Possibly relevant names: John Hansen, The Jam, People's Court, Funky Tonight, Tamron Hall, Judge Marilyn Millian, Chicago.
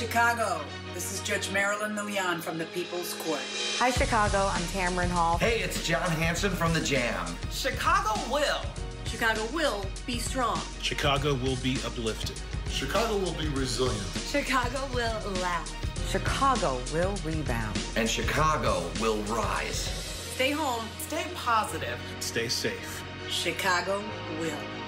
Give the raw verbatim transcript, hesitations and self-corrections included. Chicago. This is Judge Marilyn Millian from the People's Court. Hi, Chicago. I'm Tamron Hall. Hey, it's John Hansen from The Jam. Chicago will. Chicago will be strong. Chicago will be uplifted. Chicago will be resilient. Chicago will laugh. Chicago will rebound. And Chicago will rise. Stay home. Stay positive. Stay safe. Chicago will.